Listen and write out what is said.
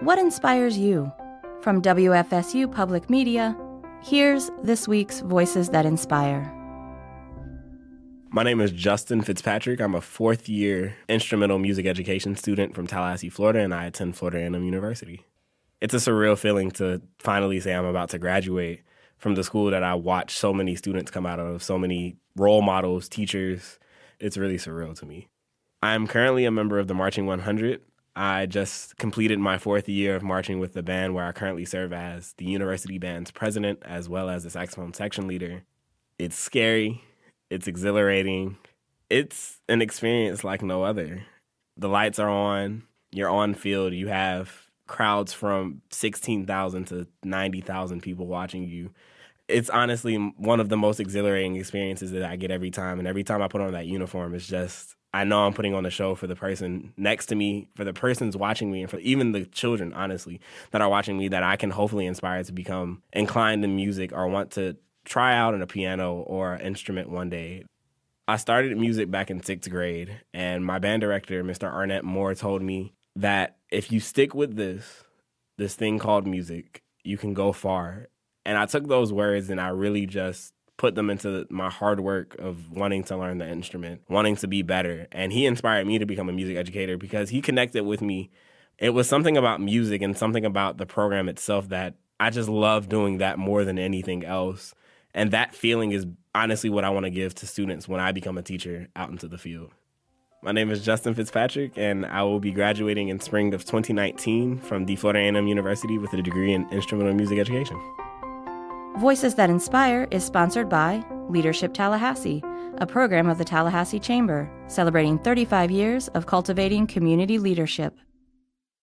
What inspires you? From WFSU Public Media, here's this week's Voices That Inspire. My name is Justin Fitzpatrick. I'm a fourth-year instrumental music education student from Tallahassee, Florida, and I attend Florida A&M University. It's a surreal feeling to finally say I'm about to graduate from the school that I watched so many students come out of, so many role models, teachers. It's really surreal to me. I'm currently a member of the Marching 100. I just completed my fourth year of marching with the band, where I currently serve as the university band's president as well as the saxophone section leader. It's scary. It's exhilarating. It's an experience like no other. The lights are on. You're on field. You have crowds from 16,000 to 90,000 people watching you. It's honestly one of the most exhilarating experiences that I get every time. And every time I put on that uniform, it's just, I know I'm putting on a show for the person next to me, for the person's watching me, and for even the children, honestly, that are watching me, that I can hopefully inspire to become inclined in music or want to try out on a piano or an instrument one day. I started music back in 6th grade, and my band director, Mr. Arnett Moore, told me that if you stick with this thing called music, you can go far. And I took those words and I really just put them into my hard work of wanting to learn the instrument, wanting to be better. And he inspired me to become a music educator because he connected with me. It was something about music and something about the program itself that I just love doing that more than anything else. And that feeling is honestly what I want to give to students when I become a teacher out into the field. My name is Justin Fitzpatrick, and I will be graduating in spring of 2019 from the Florida A&M University with a degree in instrumental music education. Voices That Inspire is sponsored by Leadership Tallahassee, a program of the Tallahassee Chamber, celebrating 35 years of cultivating community leadership.